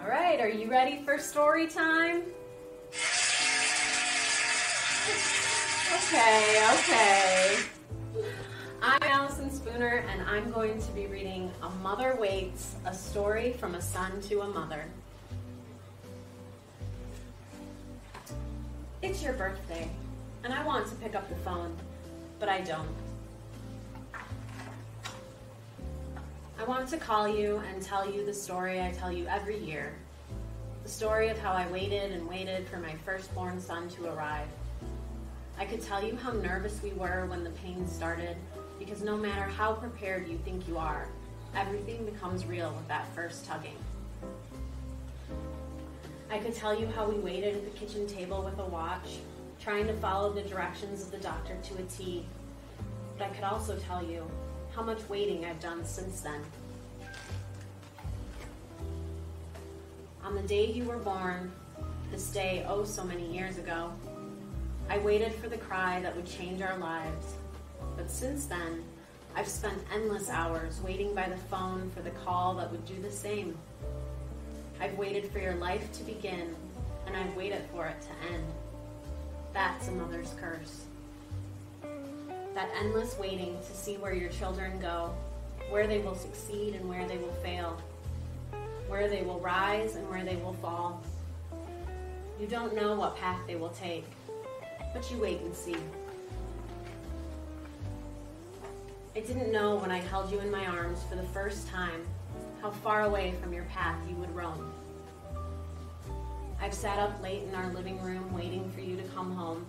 All right, are you ready for story time? Okay. I'm Allison Spooner, and I'm going to be reading A Mother Waits, a story from a son to a mother. It's your birthday, and I want to pick up the phone, but I don't. I want to call you and tell you the story I tell you every year. The story of how I waited and waited for my firstborn son to arrive. I could tell you how nervous we were when the pain started, because no matter how prepared you think you are, everything becomes real with that first tugging. I could tell you how we waited at the kitchen table with a watch, trying to follow the directions of the doctor to a T. But I could also tell you how much waiting I've done since then. On the day you were born, this day oh so many years ago, I waited for the cry that would change our lives. But since then, I've spent endless hours waiting by the phone for the call that would do the same. I've waited for your life to begin, and I've waited for it to end. That's a mother's curse. That endless waiting to see where your children go, where they will succeed and where they will fail, where they will rise and where they will fall. You don't know what path they will take, but you wait and see. I didn't know when I held you in my arms for the first time how far away from your path you would roam. I've sat up late in our living room waiting for you to come home.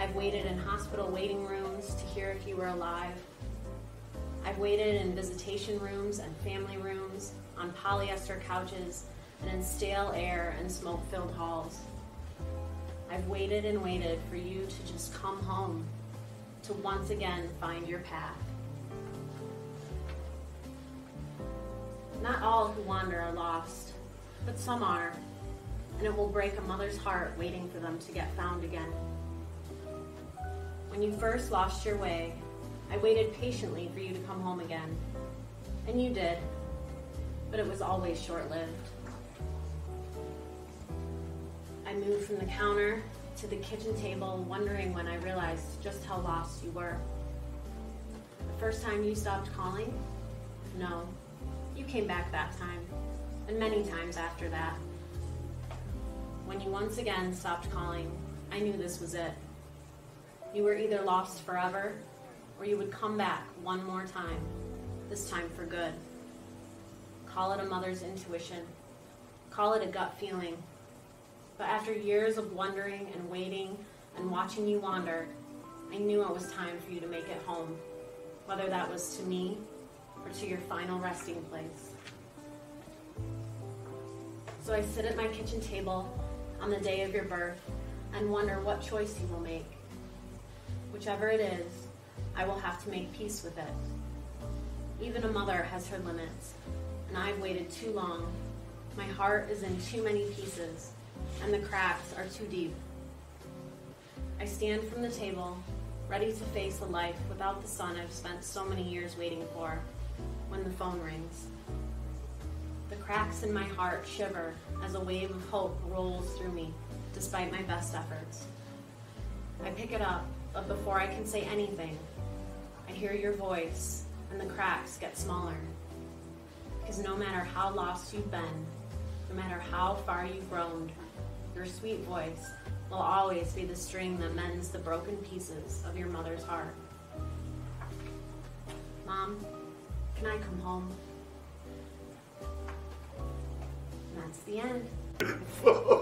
I've waited in hospital waiting rooms to hear if you were alive. I've waited in visitation rooms and family rooms, on polyester couches, and in stale air and smoke-filled halls. I've waited and waited for you to just come home, to once again find your path. Not all who wander are lost, but some are, and it will break a mother's heart waiting for them to get found again. When you first lost your way, I waited patiently for you to come home again. And you did, but it was always short-lived. I moved from the counter to the kitchen table, wondering when I realized just how lost you were. The first time you stopped calling? No, you came back that time, and many times after that. When you once again stopped calling, I knew this was it. You were either lost forever, or you would come back one more time, this time for good. Call it a mother's intuition. Call it a gut feeling. But after years of wondering and waiting and watching you wander, I knew it was time for you to make it home, whether that was to me or to your final resting place. So I sit at my kitchen table on the day of your birth and wonder what choice you will make. Whichever it is, I will have to make peace with it. Even a mother has her limits, and I've waited too long. My heart is in too many pieces, and the cracks are too deep. I stand from the table, ready to face a life without the son I've spent so many years waiting for, when the phone rings. The cracks in my heart shiver as a wave of hope rolls through me, despite my best efforts. I pick it up, but before I can say anything, I hear your voice, and the cracks get smaller. Because no matter how lost you've been, no matter how far you've roamed, your sweet voice will always be the string that mends the broken pieces of your mother's heart. Mom, can I come home? And that's the end.